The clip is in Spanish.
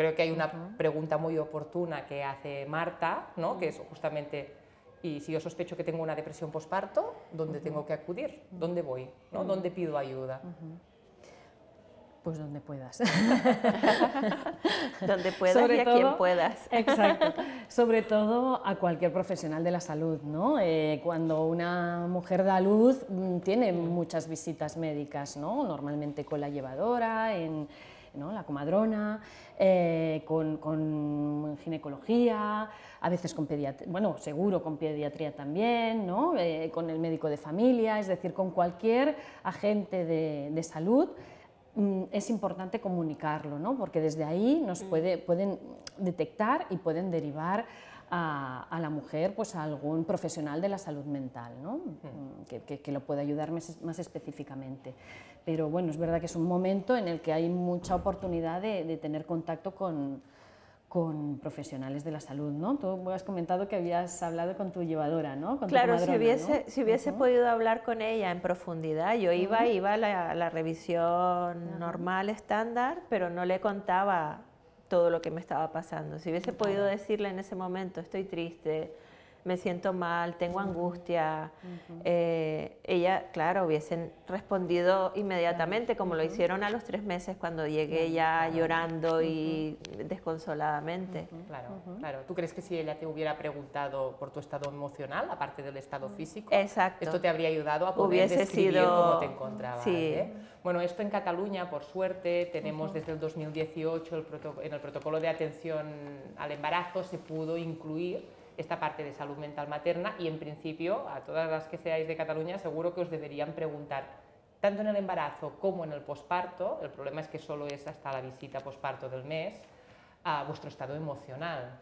Creo que hay una pregunta muy oportuna que hace Marta, ¿no? Que es justamente, y si yo sospecho que tengo una depresión posparto, ¿dónde tengo que acudir? ¿Dónde voy? ¿No? ¿Dónde pido ayuda? Pues donde puedas. Donde puedas sobre y a todo, quien puedas. Exacto. Sobre todo a cualquier profesional de la salud, ¿no? Cuando una mujer da luz, tiene muchas visitas médicas, ¿no? Normalmente con la llevadora, ¿no? La comadrona, con ginecología, a veces con pediatría, bueno, seguro con pediatría también, ¿no? Con el médico de familia, es decir, con cualquier agente de salud. Es importante comunicarlo, ¿no? Porque desde ahí nos pueden detectar y pueden derivar a la mujer pues, a algún profesional de la salud mental, ¿no? Que lo pueda ayudar más específicamente. Pero bueno, es verdad que es un momento en el que hay mucha oportunidad de tener contacto con profesionales de la salud, ¿no? Tú has comentado que habías hablado con tu llevadora, ¿no? Con claro, tu comadrona, si hubiese podido hablar con ella en profundidad, yo iba a la revisión normal, estándar, pero no le contaba todo lo que me estaba pasando. Si hubiese podido decirle en ese momento, estoy triste, me siento mal, tengo angustia, ella, claro, hubiesen respondido inmediatamente, como lo hicieron a los 3 meses cuando llegué ya llorando y desconsoladamente. Claro. ¿Tú crees que si ella te hubiera preguntado por tu estado emocional, aparte del estado físico, esto te habría ayudado a poder describir cómo te encontrabas? ¿Eh? Bueno, esto en Cataluña, por suerte, tenemos desde el 2018, en el protocolo de atención al embarazo se pudo incluir esta parte de salud mental materna y en principio a todas las que seáis de Cataluña seguro que os deberían preguntar tanto en el embarazo como en el posparto, el problema es que solo es hasta la visita posparto del mes, a vuestro estado emocional,